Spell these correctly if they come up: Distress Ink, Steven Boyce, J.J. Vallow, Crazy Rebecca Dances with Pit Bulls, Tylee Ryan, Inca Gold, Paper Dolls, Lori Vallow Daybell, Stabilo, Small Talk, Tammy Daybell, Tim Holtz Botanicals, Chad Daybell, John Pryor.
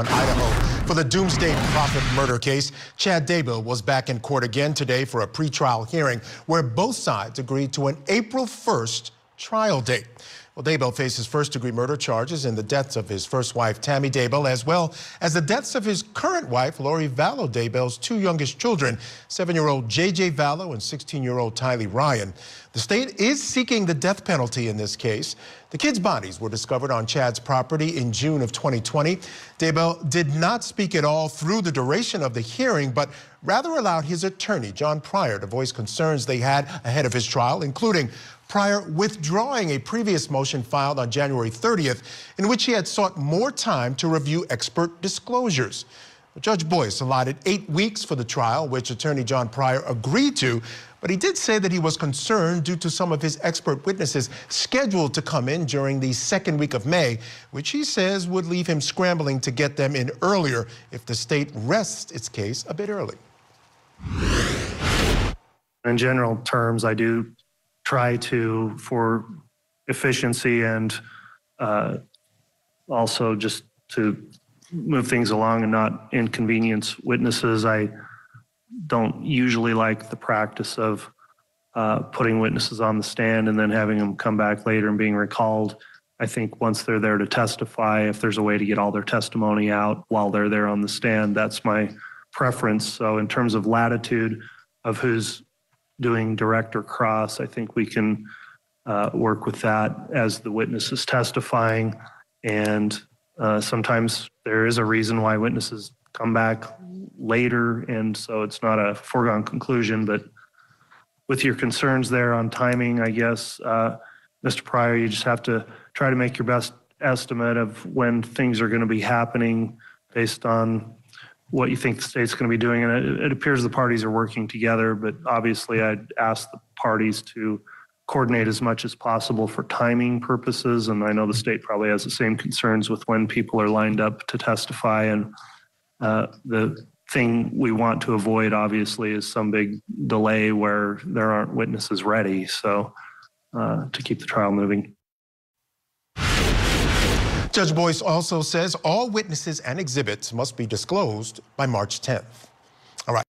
in Idaho for the Doomsday Prophet murder case. Chad Daybell was back in court again today for a pretrial hearing where both sides agreed to an April 1st trial date. Well, Daybell faces first-degree murder charges in the deaths of his first wife, Tammy Daybell, as well as the deaths of his current wife, Lori Vallow Daybell's two youngest children, 7-year-old J.J. Vallow and 16-year-old Tylee Ryan. The state is seeking the death penalty in this case. The kids' bodies were discovered on Chad's property in June of 2020. Daybell did not speak at all through the duration of the hearing, but rather allowed his attorney, John Pryor, to voice concerns they had ahead of his trial, including Pryor withdrawing a previous motion filed on January 30th, in which he had sought more time to review expert disclosures. Judge Boyce allotted 8 weeks for the trial, which attorney John Pryor agreed to, but he did say that he was concerned due to some of his expert witnesses scheduled to come in during the second week of May, which he says would leave him scrambling to get them in earlier if the state rests its case a bit early. In general terms, I do try to, for efficiency and also just to move things along and not inconvenience witnesses, I don't usually like the practice of putting witnesses on the stand and then having them come back later and being recalled. I think once they're there to testify, if there's a way to get all their testimony out while they're there on the stand, that's my preference. So in terms of latitude of who's doing direct or cross, I think we can work with that as the witness is testifying. And sometimes there is a reason why witnesses come back later, and so it's not a foregone conclusion. But with your concerns there on timing, I guess, Mr. Pryor, you just have to try to make your best estimate of when things are going to be happening based on what you think the state's going to be doing. And it appears the parties are working together, but obviously I'd ask the parties to coordinate as much as possible for timing purposes. And I know the state probably has the same concerns with when people are lined up to testify. And the thing we want to avoid, obviously, is some big delay where there aren't witnesses ready. So to keep the trial moving. Judge Boyce also says all witnesses and exhibits must be disclosed by March 10th. All right.